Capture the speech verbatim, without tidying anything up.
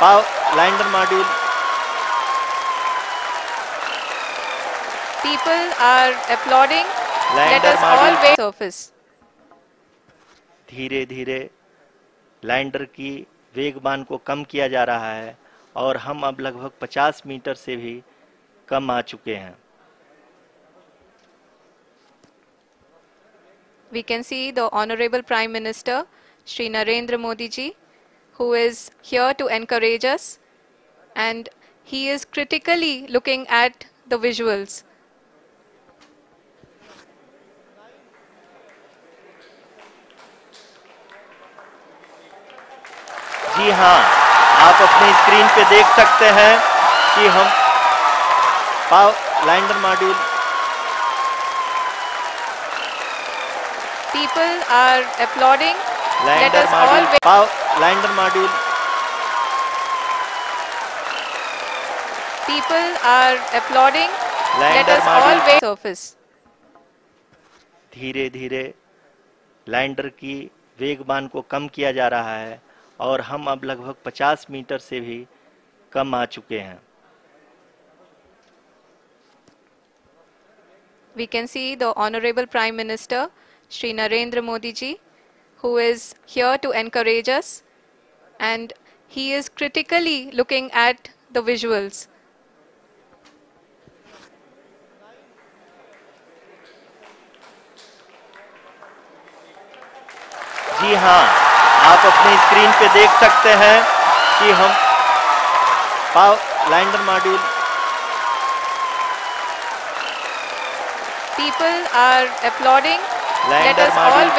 Power lander module. People are applauding. Lander Let us module. all wait. Surface. धीरे धीरे lander की वेगमान को कम किया जा रहा है और हम अब लगभग पचास मीटर से भी कम आ चुके हैं. We can see the Honorable Prime Minister, Shri Narendra Modi ji, who is here to encourage us, and he is critically looking at the visuals. जी हाँ, आप अपनी स्क्रीन पे देख सकते हैं कि हम power lander module. People are applauding. Let us all wait. Power lander module. People are applauding. Let us all wait. Surface. धीरे धीरे लैंडर की वेगमान को कम किया जा रहा है और हम अब लगभग पचास मीटर से भी कम आ चुके हैं. We can see the Honorable Prime Minister, Shri Narendra Modi ji, who is here to encourage us, and he is critically looking at the visuals. जी हाँ, आप अपनी स्क्रीन पे देख सकते हैं कि हम power lander module. People are applauding. Let us all